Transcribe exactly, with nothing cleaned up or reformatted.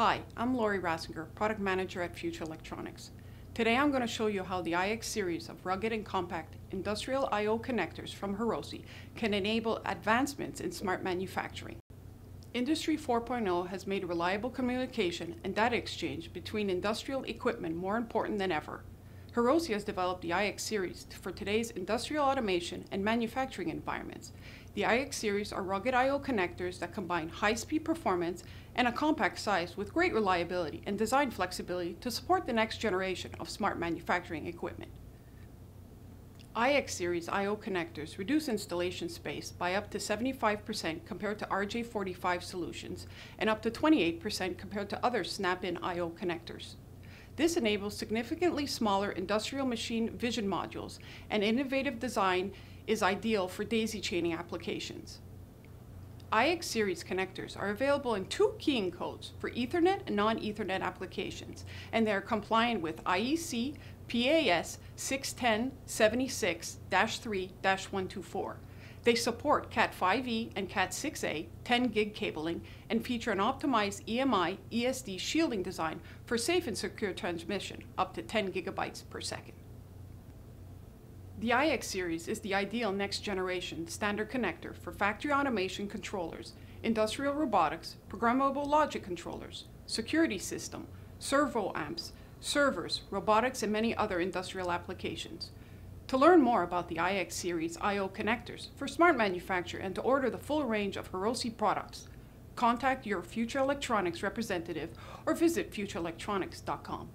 Hi, I'm Lori Rasinger, Product Manager at Future Electronics. Today I'm going to show you how the I X series of rugged and compact industrial I O connectors from Hirose can enable advancements in smart manufacturing. Industry four point oh has made reliable communication and data exchange between industrial equipment more important than ever. Hirose has developed the I X series for today's industrial automation and manufacturing environments. The I X series are rugged I O connectors that combine high-speed performance and a compact size with great reliability and design flexibility to support the next generation of smart manufacturing equipment. I X series I O connectors reduce installation space by up to seventy-five percent compared to R J forty-five solutions and up to twenty-eight percent compared to other snap-in I O connectors. This enables significantly smaller industrial machine vision modules, and innovative design is ideal for daisy chaining applications. I X series connectors are available in two keying codes for Ethernet and non-Ethernet applications, and they are compliant with I E C P A S six one zero seven six dash three dash one two four. They support cat five E and cat six A ten gig cabling and feature an optimized E M I E S D shielding design for safe and secure transmission up to ten gigabytes per second. The I X series is the ideal next generation standard connector for factory automation controllers, industrial robotics, programmable logic controllers, security system, servo amps, servers, robotics, and many other industrial applications. To learn more about the I X series I O connectors for smart manufacture and to order the full range of Hirose products, contact your Future Electronics representative or visit future electronics dot com.